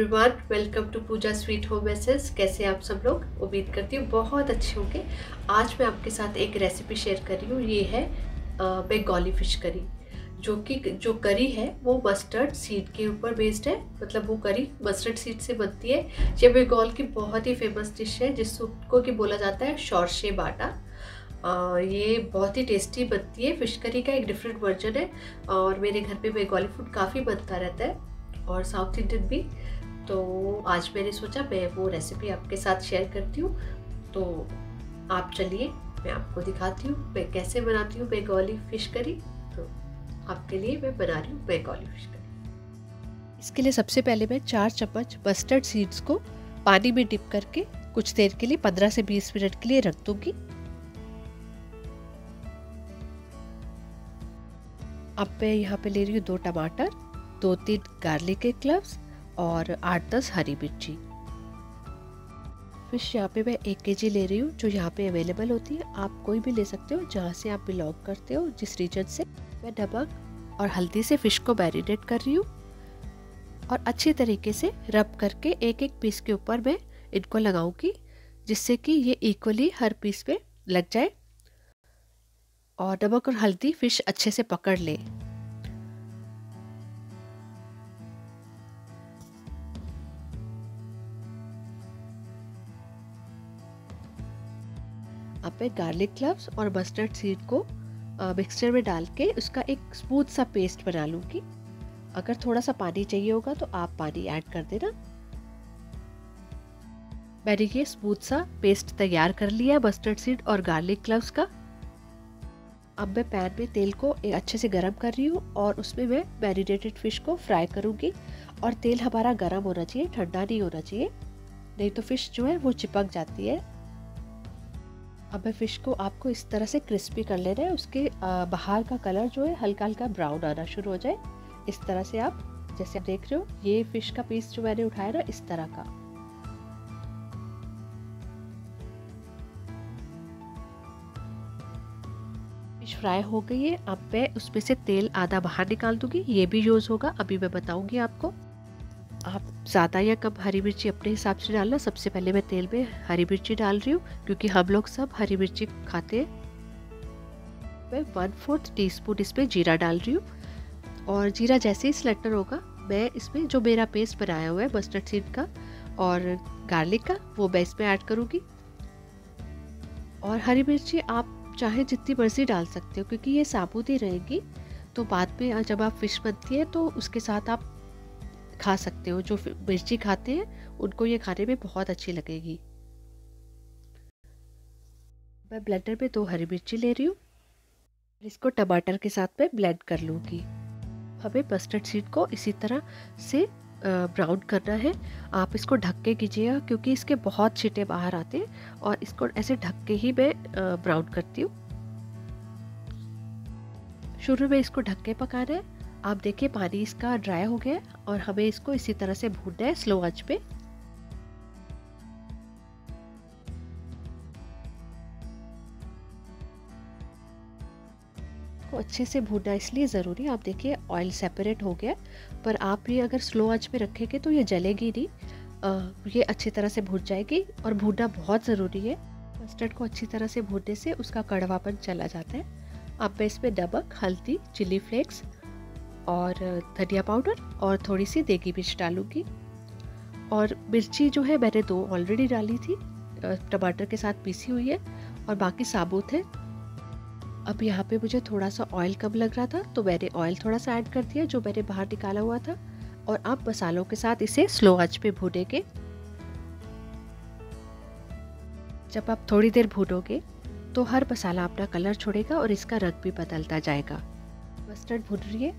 Everyone, welcome to Puja sweet home essence. कैसे आप सब लोग? उम्मीद करती हूँ बहुत अच्छे होंगे। आज मैं आपके साथ एक रेसिपी शेयर कर रही हूँ। ये है बंगाली फ़िश करी, जो करी है वो मस्टर्ड सीड के ऊपर बेस्ड है। मतलब वो करी मस्टर्ड सीड से बनती है। ये बंगाल की बहुत ही फेमस डिश है जिसको कि बोला जाता है शोर्शे बाटा। ये बहुत ही टेस्टी बनती है। फ़िश करी का एक डिफरेंट वर्जन है और मेरे घर पे बंगाली फूड काफ़ी बनता रहता है और साउथ इंडियन भी। तो आज मैंने सोचा मैं वो रेसिपी आपके साथ शेयर करती हूँ। तो आप चलिए, मैं आपको दिखाती हूँ मैं कैसे बनाती हूँ बंगाली फ़िश करी। तो आपके लिए मैं बना रही हूँ बंगाली फ़िश करी। इसके लिए सबसे पहले मैं 4 चम्मच मस्टर्ड सीड्स को पानी में डिप करके कुछ देर के लिए 15 से 20 मिनट के लिए रख दूँगी। अब मैं यहाँ पे ले रही हूँ 2 टमाटर, 2-3 गार्लिक के क्लब्स और 8-10 हरी मिर्ची। फिश यहाँ पे मैं 1 kg ले रही हूँ जो यहाँ पे अवेलेबल होती है। आप कोई भी ले सकते हो जहाँ से आप बिलोंग करते हो, जिस रीजन से। मैं नमक और हल्दी से फ़िश को मैरिनेट कर रही हूँ और अच्छी तरीके से रब करके एक पीस के ऊपर मैं इनको लगाऊँगी जिससे कि ये इक्वली हर पीस पे लग जाए और नमक और हल्दी फिश अच्छे से पकड़ ले। अब मैं गार्लिक क्लब्स और मस्टर्ड सीड को मिक्सचर में डाल के उसका एक स्मूथ सा पेस्ट बना लूँगी। अगर थोड़ा सा पानी चाहिए होगा तो आप पानी ऐड कर देना। मैंने ये स्मूथ सा पेस्ट तैयार कर लिया मस्टर्ड सीड और गार्लिक क्लब्स का। अब मैं पैन में तेल को अच्छे से गरम कर रही हूँ और उसमें मैं मैरिनेटेड फ़िश को फ्राई करूँगी। और तेल हमारा गरम होना चाहिए, ठंडा नहीं होना चाहिए, नहीं तो फ़िश जो है वो चिपक जाती है। अब मैं फ़िश को आपको इस तरह से क्रिस्पी कर लेना है। उसके बाहर का कलर जो है हल्का हल्का ब्राउन आना शुरू हो जाए। इस तरह से आप जैसे आप देख रहे हो ये फ़िश का पीस जो मैंने उठाया ना, इस तरह का। फ्राई हो गई है। अब मैं उसमें से तेल आधा बाहर निकाल दूंगी। ये भी यूज़ होगा, अभी मैं बताऊंगी आपको। आप ज़्यादा या कम हरी मिर्ची अपने हिसाब से डालना। सबसे पहले मैं तेल में हरी मिर्ची डाल रही हूँ क्योंकि हम लोग सब हरी मिर्ची खाते हैं। मैं 1/4 टीस्पून इसमें जीरा डाल रही हूँ और जीरा जैसे ही स्लटर होगा मैं इसमें जो मेरा पेस्ट बनाया हुआ है मस्टर्ड सीड का और गार्लिक का वो मैं इसमें ऐड करूँगी। और हरी मिर्ची आप चाहे जितनी मर्जी डाल सकते हो क्योंकि ये साबुत ही रहेगी। तो बाद में जब आप फिश बनती है तो उसके साथ आप खा सकते हो। जो मिर्ची खाते हैं उनको ये खाने में बहुत अच्छी लगेगी। मैं ब्लेंडर में 2 हरी मिर्ची ले रही हूँ। इसको टमाटर के साथ मैं ब्लेंड कर लूँगी। हमें मस्टर्ड सीड को इसी तरह से ब्राउन करना है। आप इसको ढक के कीजिएगा क्योंकि इसके बहुत छींटे बाहर आते हैं और इसको ऐसे ढक के ही मैं ब्राउन करती हूँ। शुरू में इसको ढक के पकाना है। आप देखिए पानी इसका ड्राई हो गया और हमें इसको इसी तरह से भूनना है स्लो आंच पे। को अच्छे से भूनना इसलिए ज़रूरी है। आप देखिए ऑयल सेपरेट हो गया, पर आप ये अगर स्लो आंच पे रखेंगे तो ये जलेगी नहीं। ये अच्छी तरह से भून जाएगी और भूनना बहुत ज़रूरी है। मस्टर्ड को अच्छी तरह से भूनने से उसका कड़वापन चला जाता है। अब मैं इसमें नमक, हल्दी, चिली फ्लेक्स और धनिया पाउडर और थोड़ी सी देगी मिर्च डालूँगी। और मिर्ची जो है मैंने 2 ऑलरेडी डाली थी, टमाटर के साथ पीसी हुई है और बाकी साबुत है। अब यहाँ पे मुझे थोड़ा सा ऑयल कम लग रहा था तो मैंने ऑयल थोड़ा सा ऐड कर दिया जो मैंने बाहर निकाला हुआ था। और आप मसालों के साथ इसे स्लो आंच पे भूनेंगे। जब आप थोड़ी देर भूनोगे तो हर मसाला अपना कलर छोड़ेगा और इसका रंग भी बदलता जाएगा। मस्टर्ड भून रही है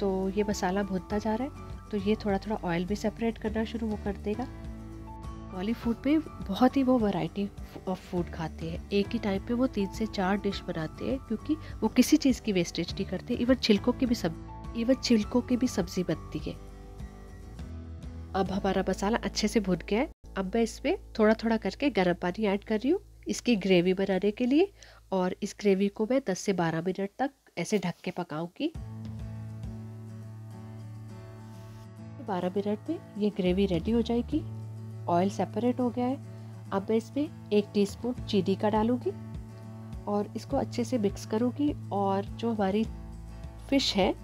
तो ये मसाला भूनता जा रहा है तो ये थोड़ा थोड़ा ऑयल भी सेपरेट करना शुरू वो कर देगा। बंगाली फूड में बहुत ही वो वैरायटी ऑफ फूड खाते हैं। एक ही टाइम पे वो 3 से 4 डिश बनाते हैं क्योंकि वो किसी चीज़ की वेस्टेज नहीं करते। इवन छिलकों की भी सब्ज़ी बनती है। अब हमारा मसाला अच्छे से भुन गया है। अब मैं इसमें थोड़ा थोड़ा करके गर्म पानी ऐड कर रही हूँ इसकी ग्रेवी बनाने के लिए। और इस ग्रेवी को मैं 10 से 12 मिनट तक ऐसे ढक के पकाऊँगी। 12 मिनट में ये ग्रेवी रेडी हो जाएगी। ऑयल सेपरेट हो गया है। अब मैं इसमें 1 टीस्पून चीनी का डालूँगी और इसको अच्छे से मिक्स करूँगी। और जो हमारी फ़िश है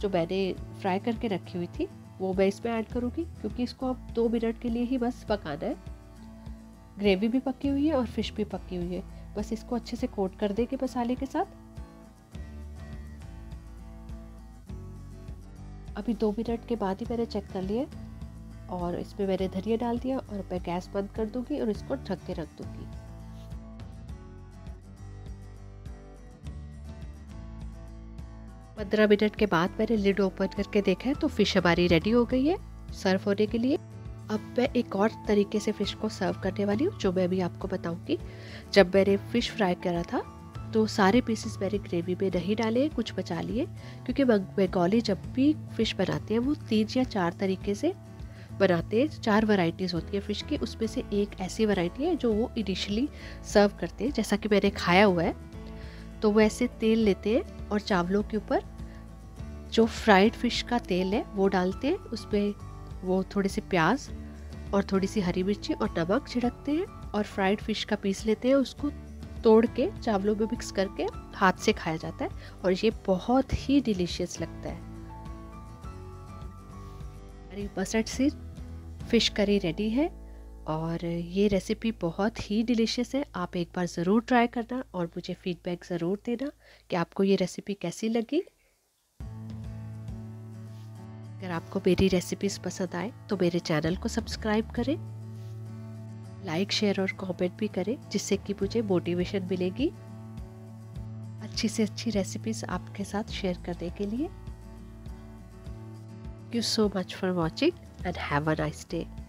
जो मैंने फ्राई करके रखी हुई थी वो मैं इसमें ऐड करूँगी, क्योंकि इसको अब 2 मिनट के लिए ही बस पकाना है। ग्रेवी भी पकी हुई है और फिश भी पकी हुई है, बस इसको अच्छे से कोट कर देंगे मसाले के साथ। अभी 2 मिनट के बाद ही मैंने चेक कर लिया और इसमें मैंने धनिया डाल दिया और मैं गैस बंद कर दूंगी और इसको ढक के रख दूंगी। पंद्रह मिनट के बाद मैंने लिड ओपन करके देखा है तो फिश हमारी रेडी हो गई है सर्व होने के लिए। अब मैं एक और तरीके से फ़िश को सर्व करने वाली हूँ जो मैं भी आपको बताऊँगी। जब मैंने फ़िश फ्राई करा था तो सारे पीसेस मैंने ग्रेवी में नहीं डाले, कुछ बचा लिए, क्योंकि बंगाली जब भी फ़िश बनाते हैं वो 3 या 4 तरीके से बनाते हैं। 4 वैरायटीज़ होती है फ़िश की, उसमें से एक ऐसी वैरायटी है जो वो इनिशियली सर्व करते हैं। जैसा कि मैंने खाया हुआ है तो वो ऐसे तेल लेते हैं और चावलों के ऊपर जो फ्राइड फ़िश का तेल है वो डालते हैं, उसमें वो थोड़े से प्याज और थोड़ी सी हरी मिर्ची और नमक छिड़कते हैं और फ्राइड फ़िश का पीस लेते हैं, उसको तोड़ के चावलों में मिक्स करके हाथ से खाया जाता है और ये बहुत ही डिलीशियस लगता है। हमारी mustard seed fish curry ready है और ये रेसिपी बहुत ही डिलीशियस है। आप एक बार ज़रूर ट्राई करना और मुझे फीडबैक ज़रूर देना कि आपको ये रेसिपी कैसी लगी। अगर आपको मेरी रेसिपीज़ पसंद आए तो मेरे चैनल को सब्सक्राइब करें, लाइक, शेयर और कमेंट भी करें, जिससे कि मुझे मोटिवेशन मिलेगी अच्छी से अच्छी रेसिपीज़ आपके साथ शेयर करने के लिए। Thank you so much for watching and have a nice day.